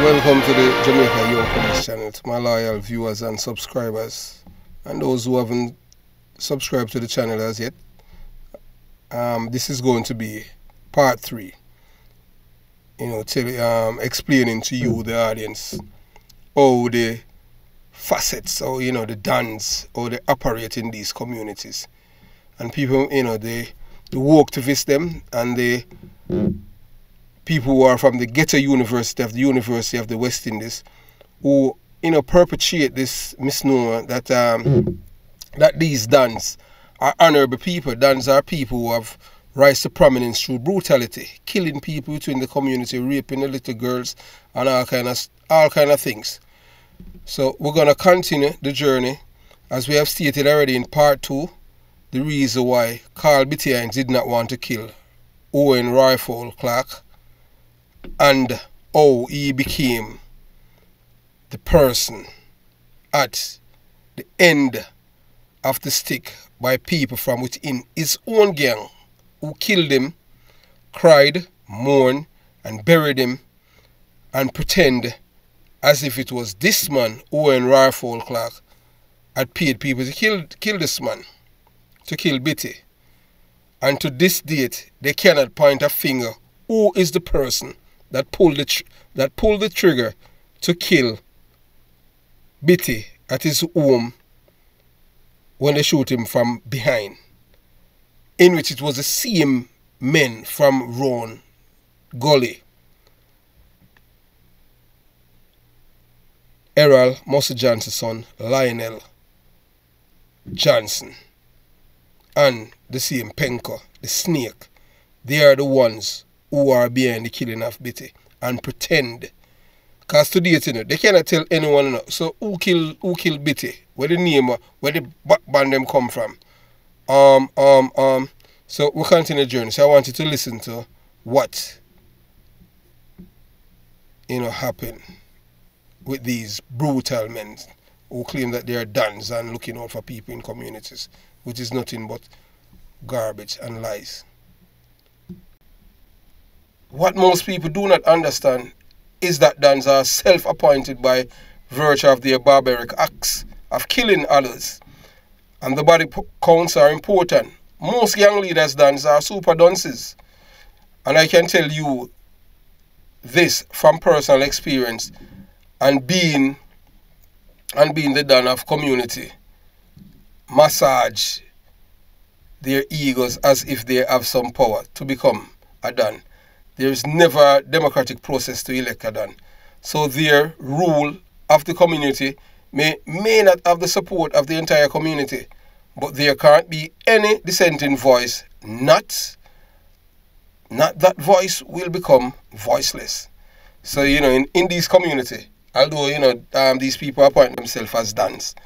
welcome to the Jamaica Yo Police channel, to my loyal viewers and subscribers, and those who haven't subscribed to the channel as yet. This is going to be part 3, you know, explaining to you, the audience, how the facets, or you know, the dons, or they operate in these communities, and people, you know, the worktivists them, and the people who are from the ghetto university of the University of the West Indies, who, you know, perpetuate this misnomer that that these dons are honorable people. Dons are people who have rise to prominence through brutality, killing people within the community, raping the little girls, and all kind of things. So we're gonna continue the journey, as we have stated already in part 2, the reason why Carl Bitty Hines did not want to kill Owen Rifle Clark, and how he became the person at the end of the stick by people from within his own gang who killed him, cried, mourned, and buried him, and pretend as if it was this man, Owen Rifle Clark, had paid people to kill this man, to kill Bitty. And to this date, they cannot point a finger who is the person that pulled the trigger to kill Bitty at his home when they shoot him from behind, in which it was the same men from Roan Gully, Errol muscle Johnson, Lionel Johnson, and the same Penko, the snake. They are the ones who are behind the killing of Bitty and pretend. Because today, you know, they cannot tell anyone, you know, so who killed Bitty? Where the name, where the backbone them come from? So we'll continue the journey. So I want you to listen to what, you know, happened with these brutal men who claim that they are dons and looking out for people in communities, which is nothing but garbage and lies. What most people do not understand is that dons are self-appointed by virtue of their barbaric acts of killing others, and the body counts are important. Most gang leaders' dons are super dunces, and I can tell you this from personal experience and being the don of community. Massage their egos as if they have some power to become a don. There is never a democratic process to elect a don. So their rule of the community may not have the support of the entire community, but there can't be any dissenting voice. Not that voice will become voiceless. So, you know, in this community, although, you know, these people appoint themselves as dons,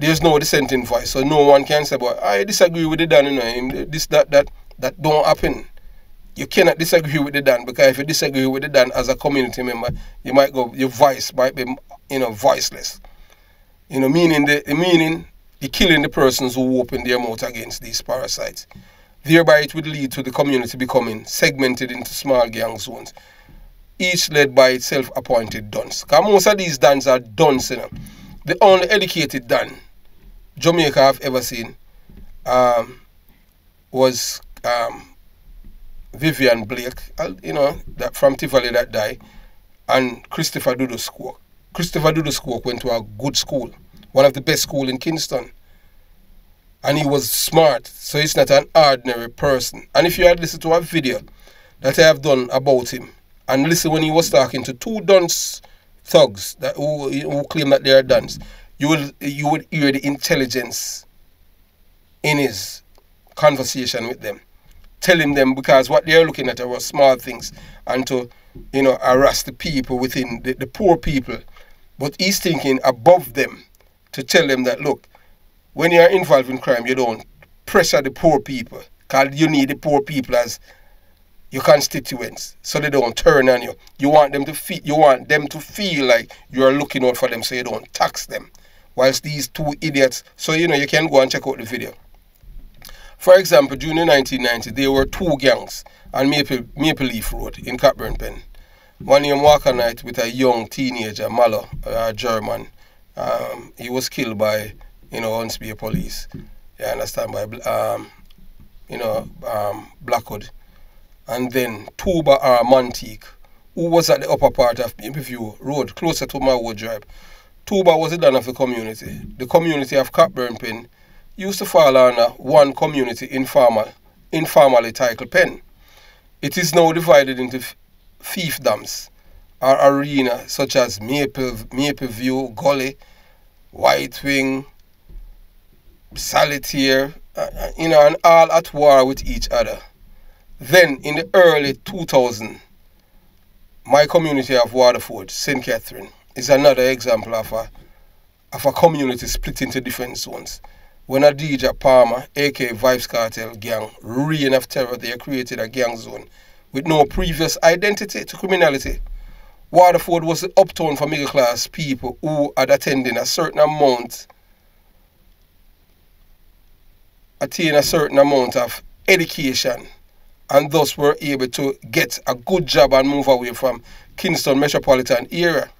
there's no dissenting voice. So no one can say, but I disagree with the don, you know, this, that don't happen. You cannot disagree with the don, because if you disagree with the don as a community member, you might go, your voice might be, you know, voiceless. You know, meaning the killing the persons who open their mouth against these parasites. Thereby it would lead to the community becoming segmented into small gang zones, each led by its self-appointed dons. Because most of these dons are dons, you know. The only educated don Jamaica I've ever seen was Vivian Blake, you know, that from Tivoli that died, and Christopher Dudus Coke. Christopher Dudus Coke went to a good school, one of the best schools in Kingston. And he was smart, so he's not an ordinary person. And if you had listened to a video that I have done about him, and listen when he was talking to two dunce thugs that who claim that they are dunce, you would hear the intelligence in his conversation with them, telling them, because what they're looking at are small things, and to, you know, harass the people within, the poor people. But he's thinking above them to tell them that, look, when you're involved in crime, you don't pressure the poor people, because you need the poor people as your constituents, so they don't turn on you. You want them to feel like you're looking out for them, so you don't tax them. Whilst these two idiots, so, you know, you can go and check out the video. For example, during the 1990s, there were two gangs on Maple Leaf Road in Cockburn Pen. Man named Walker Knight with a young teenager, Mallow, a German. He was killed by, Hunts Bay police. You understand, by, Blackwood. And then Tuba R. Mantique, who was at the upper part of Pimpview Road, closer to Marwood Drive. Tuba was the don of the community. The community of Capburn Pen used to fall under one community informally titled Pen. It is now divided into fiefdoms or arenas such as Mapleview, Gully, White Wing, Solitaire, and all at war with each other. Then in the early 2000s, my community of Waterford, St. Catherine, is another example of a community split into different zones. When Adidja Palmer, aka Vybz Kartel gang, reign of terror, they created a gang zone with no previous identity to criminality. Waterford was the uptown for middle class people who had attained a certain amount of education, and thus were able to get a good job and move away from Kingston metropolitan area.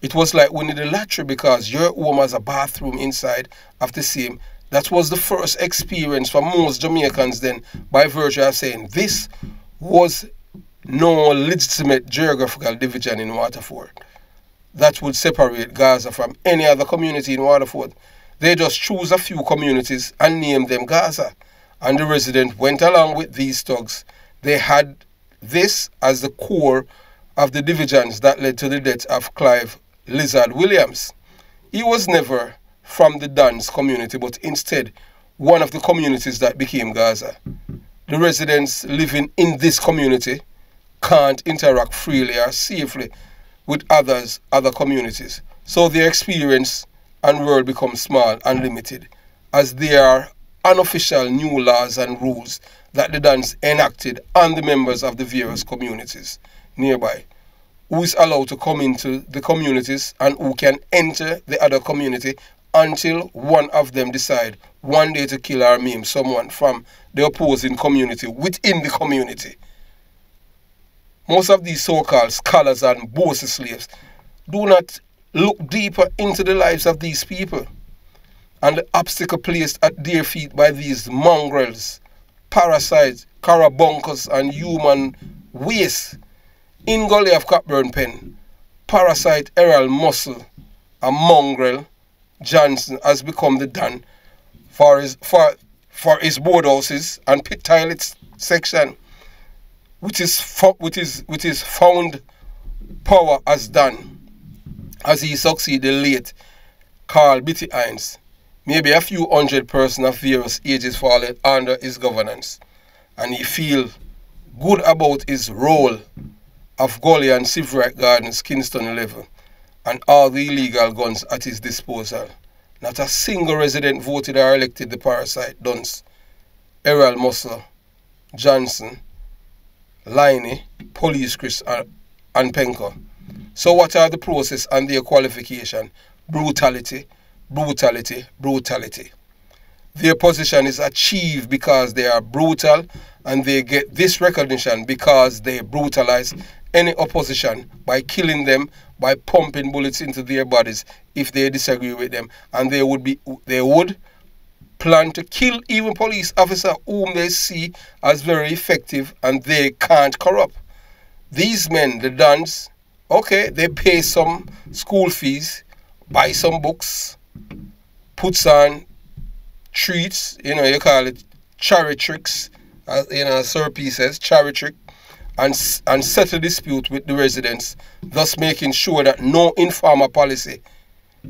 It was like winning the lottery because your home has a bathroom inside of the same. That was the first experience for most Jamaicans then, by virtue of saying this was no legitimate geographical division in Waterford that would separate Gaza from any other community in Waterford. They just chose a few communities and named them Gaza. And the resident went along with these thugs. They had this as the core of the divisions that led to the death of Clive Lizard Williams. He was never from the Duns community, but instead one of the communities that became Gaza. The residents living in this community can't interact freely or safely with other communities. So their experience and world becomes small and limited, as they are unofficial new laws and rules that the Duns enacted on the members of the various communities nearby. Who is allowed to come into the communities and who can enter the other community until one of them decide one day to kill or maim someone from the opposing community within the community. Most of these so-called scholars and bossy slaves do not look deeper into the lives of these people and the obstacle placed at their feet by these mongrels, parasites, carabuncles, and human waste. In Gully of Capburn Pen, parasite Errol Muscle, a mongrel, Johnson, has become the Don for his board houses and pit toilets section, which is found power as Don, as he succeeded the late Carl Bitty Hines. Maybe a few hundred persons of various ages fall under his governance, and he feels good about his role of Gully and Civic Gardens, Kingston level, and all the illegal guns at his disposal. Not a single resident voted or elected the parasite Duns, Errol Muscle Johnson, Liney, Police Chris, and Penko. So what are the process and their qualification? Brutality, brutality, brutality. Their position is achieved because they are brutal, and they get this recognition because they brutalize any opposition by killing them, by pumping bullets into their bodies if they disagree with them. And they would plan to kill even police officers whom they see as very effective and they can't corrupt. These men, the Duns, okay, they pay some school fees, buy some books, puts on treats, you call it cherry tricks, Sir P says, cherry trick, and settle dispute with the residents, thus making sure that no informal policy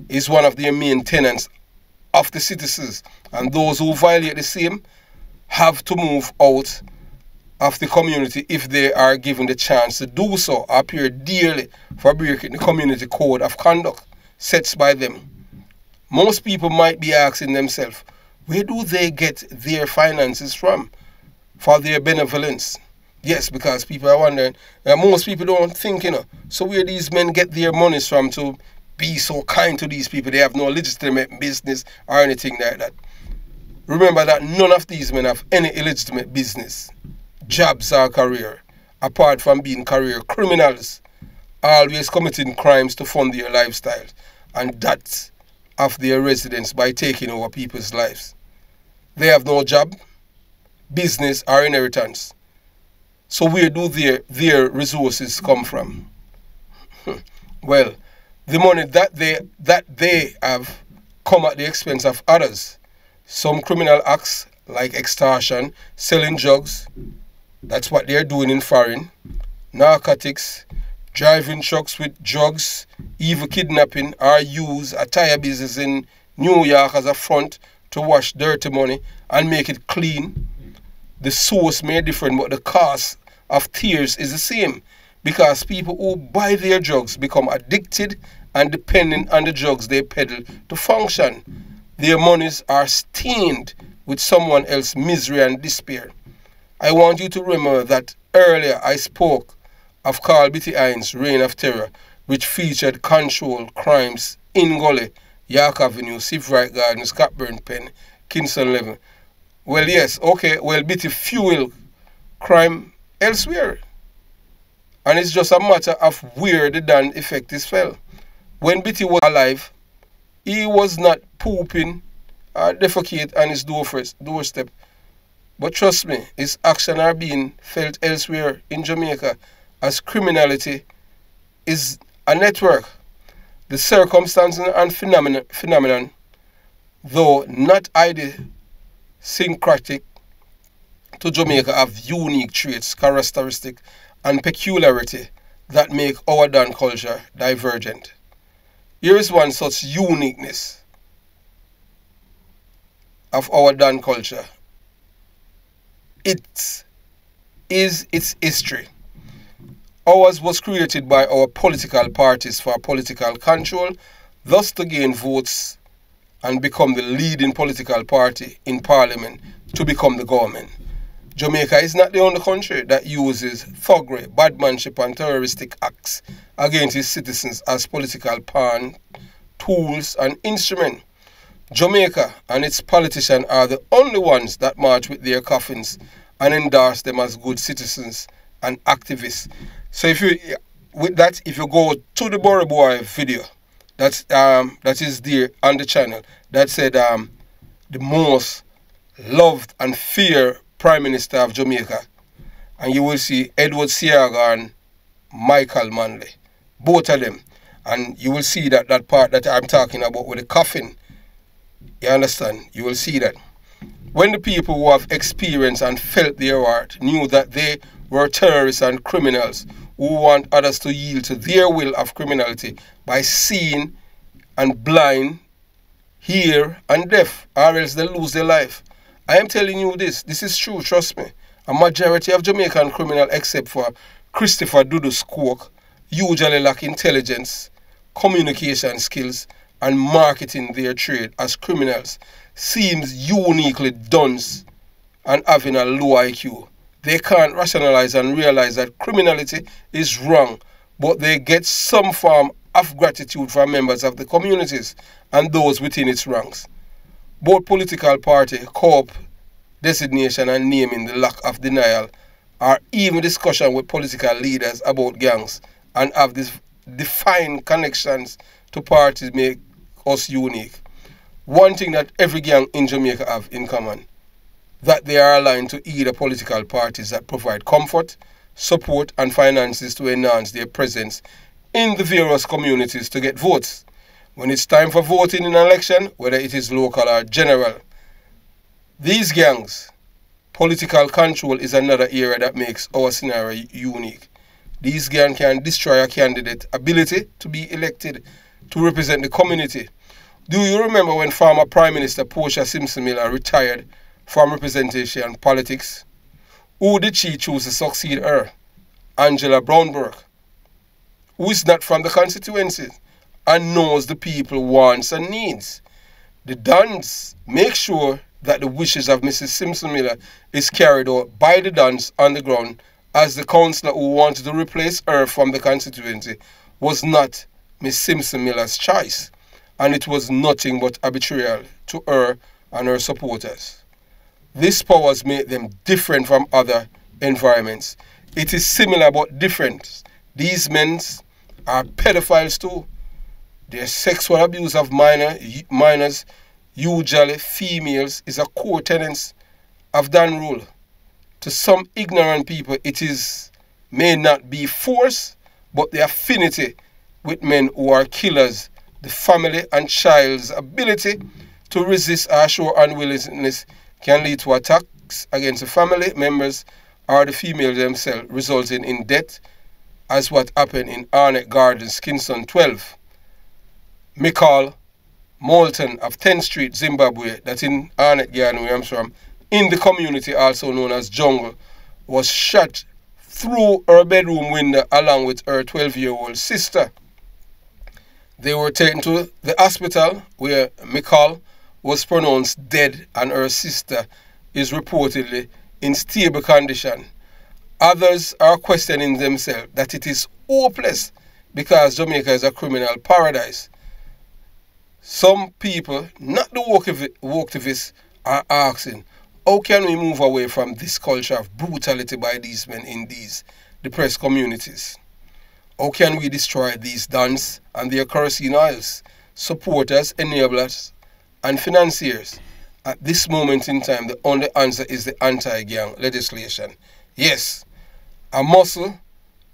is one of their main tenets of the citizens, and those who violate the same have to move out of the community if they are given the chance to do so, or appear dearly for breaking the community code of conduct sets by them. Most people might be asking themselves, where do they get their finances from for their benevolence? Yes, because people are wondering, and most people don't think, so where these men get their monies from to be so kind to these people. They have no legitimate business or anything like that. Remember that none of these men have any illegitimate business, jobs or career, apart from being career criminals always committing crimes to fund their lifestyles and that of their residents by taking over people's lives. They have no job, business or inheritance. So where do their resources come from? Well, the money that they have come at the expense of others. Some criminal acts like extortion, selling drugs, that's what they're doing in foreign, narcotics, driving trucks with drugs, even kidnapping or use a tire business in New York as a front to wash dirty money and make it clean. The source may differ, but the cost of tears is the same because people who buy their drugs become addicted and dependent on the drugs they peddle to function. Their monies are stained with someone else's misery and despair. I want you to remember that earlier I spoke of Carl Bitty Hines' Reign of Terror, which featured controlled crimes in Gully, York Avenue, Seafright Gardens, Cockburn Pen, Kingston Level. Well, yes, okay, well, Bitty fueled crime elsewhere. And it's just a matter of where the damn effect is felt. When Bitty was alive, he was not pooping or defecate on his doorstep. But trust me, his actions are being felt elsewhere in Jamaica, as criminality is a network. The circumstances and phenomenon, though not idiosyncratic to Jamaica, have unique traits, characteristics, and peculiarity that make our Dan culture divergent. Here is one such uniqueness of our Dan culture. It is its history. Ours was created by our political parties for political control, thus to gain votes and become the leading political party in parliament to become the government. Jamaica is not the only country that uses thuggery, badmanship and terroristic acts against its citizens as political pawn, tools and instruments. Jamaica and its politicians are the only ones that march with their coffins and endorse them as good citizens and activists. So if you go to the Bora Boy video that is there on the channel that said the most loved and feared Prime Minister of Jamaica, and you will see Edward Siaga and Michael Manley, both of them, and you will see that part that I'm talking about with the coffin. You understand? You will see that. When the people who have experienced and felt their art knew that they were terrorists and criminals who want others to yield to their will of criminality by seeing and blind, hear and deaf, or else they lose their life. I am telling you this. This is true, trust me. A majority of Jamaican criminals, except for Christopher Dudus Coke, usually lack intelligence, communication skills, and marketing their trade as criminals. Seems uniquely dunce and having a low IQ. They can't rationalize and realize that criminality is wrong, but they get some form of gratitude from members of the communities and those within its ranks. Both political party, co-op, designation and naming the lack of denial or even discussion with political leaders about gangs and have these defined connections to parties make us unique. One thing that every gang in Jamaica have in common, that they are aligned to either political parties that provide comfort, support and finances to enhance their presence in the various communities to get votes. When it's time for voting in an election, whether it is local or general, these gangs, political control is another area that makes our scenario unique. These gangs can destroy a candidate's ability to be elected to represent the community. Do you remember when former Prime Minister Portia Simpson-Miller retired from representation and politics? Who did she choose to succeed her? Angela Brownberg, who is not from the constituency and knows the people wants and needs. The Duns make sure that the wishes of Mrs. Simpson-Miller is carried out by the Duns on the ground, as the councillor who wanted to replace her from the constituency was not Miss Simpson-Miller's choice, and it was nothing but arbitrary to her and her supporters. These powers make them different from other environments. It is similar but different. These men are pedophiles too. Their sexual abuse of minors, usually females, is a core tenet of that rule. To some ignorant people, it is may not be force, but the affinity with men who are killers, the family and child's ability to resist or show unwillingness can lead to attacks against the family members or the females themselves, resulting in death, as what happened in Arnett Gardens, Kingston 12. Mikal Moulton of 10th Street, Zimbabwe, that's in Arnett Garden, where I'm from, in the community also known as Jungle, was shot through her bedroom window along with her 12-year-old sister. They were taken to the hospital where Mikal was pronounced dead, and her sister is reportedly in stable condition. Others are questioning themselves that it is hopeless because Jamaica is a criminal paradise. Some people, not the woke activists, are asking, how can we move away from this culture of brutality by these men in these depressed communities? How can we destroy these dons and their kerosene oils, supporters, enablers, and financiers? At this moment in time, the only answer is the anti-gang legislation. Yes, a muscle,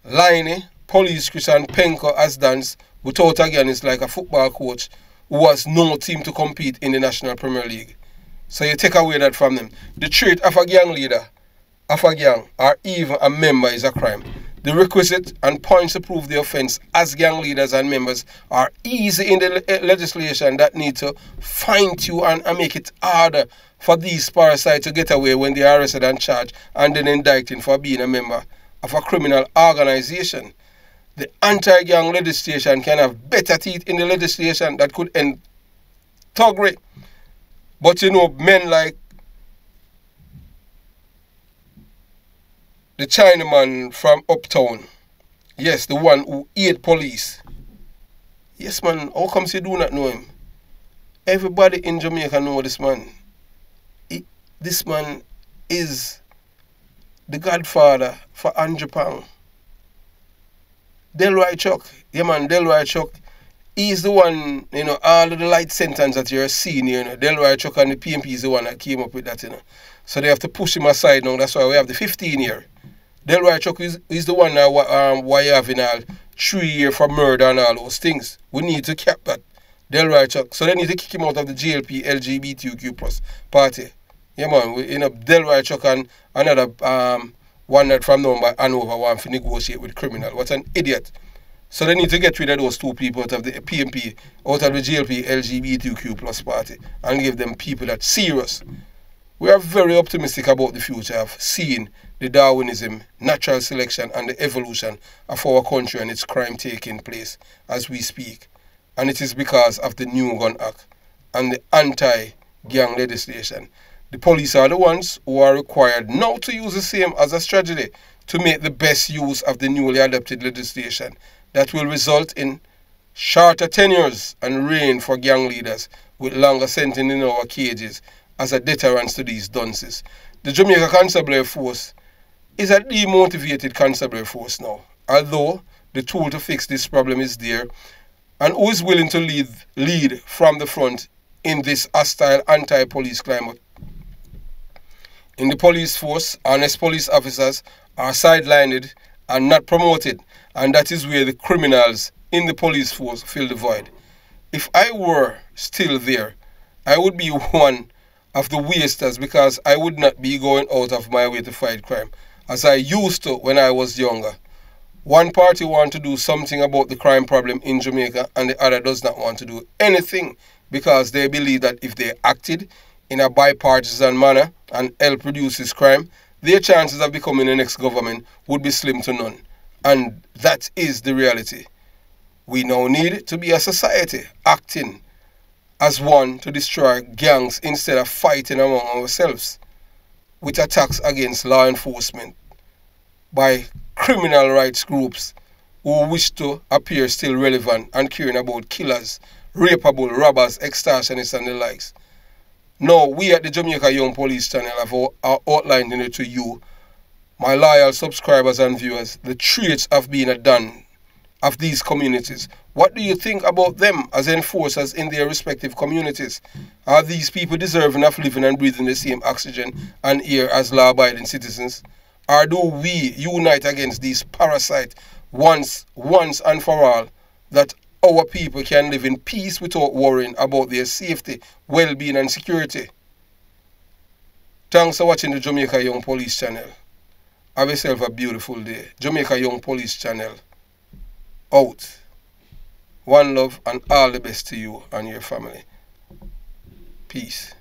Liney, police Christian Penko has danced without a gang is like a football coach who has no team to compete in the National Premier League. So you take away that from them. The trait of a gang leader, of a gang, or even a member is a crime. The requisite and points to prove the offence as gang leaders and members are easy in the legislation that need to fine-tune and make it harder for these parasites to get away when they are arrested and charged and then indicted for being a member of a criminal organisation. The anti-gang legislation can have better teeth in the legislation that could end thuggery. But you know, men like the Chinaman from Uptown, yes, the one who ate police. Yes, man, how comes you do not know him? Everybody in Jamaica know this man. This man is the godfather for Andrew Pang. Delroy Chuck, yeah, man, Delroy Chuck. He's the one, you know, all of the light sentence that you're seeing, you know. Delroy Chuck and the PMP is the one that came up with that, you know. So they have to push him aside now. That's why we have the 15 year. Delroy Chuck is the one that why you have in all 3 years for murder and all those things. We need to cap that. Delroy Chuck. So they need to kick him out of the GLP LGBTQ plus party. Yeah, man. We, you know, Delroy Chuck and another one that from down by Hanover one to negotiate with criminal. What an idiot. So they need to get rid of those two people out of the PMP, out of the GLP LGBTQ plus party, and give them people that's serious. We are very optimistic about the future of seeing the Darwinism, natural selection and the evolution of our country and its crime taking place as we speak. And it is because of the New Gun Act and the anti-gang legislation. The police are the ones who are required now to use the same as a strategy to make the best use of the newly adopted legislation that will result in shorter tenures and reign for gang leaders with longer sentencing in our cages, as a deterrence to these dunces. The Jamaica Constabulary Force is a demotivated constabulary force now, although the tool to fix this problem is there, and who is willing to lead from the front in this hostile anti-police climate. In the police force, honest police officers are sidelined and not promoted, and that is where the criminals in the police force fill the void. If I were still there, I would be one of the wasters, because I would not be going out of my way to fight crime as I used to when I was younger. One party wants to do something about the crime problem in Jamaica and the other does not want to do anything, because they believe that if they acted in a bipartisan manner and help reduce this crime, their chances of becoming the next government would be slim to none. And that is the reality. We now need to be a society acting as one to destroy gangs instead of fighting among ourselves with attacks against law enforcement by criminal rights groups who wish to appear still relevant and caring about killers, rapeable, robbers, extortionists and the likes. Now, we at the Jamaica Young Police Channel have outlined it to you, my loyal subscribers and viewers, the traits of being a don of these communities. What do you think about them as enforcers in their respective communities? Are these people deserving of living and breathing the same oxygen and air as law-abiding citizens? Or do we unite against these parasites once and for all, that our people can live in peace without worrying about their safety, well-being and security? Thanks for watching the Jamaica Young Police Channel. Have yourself a beautiful day. Jamaica Young Police Channel. Out. One love and all the best to you and your family. Peace.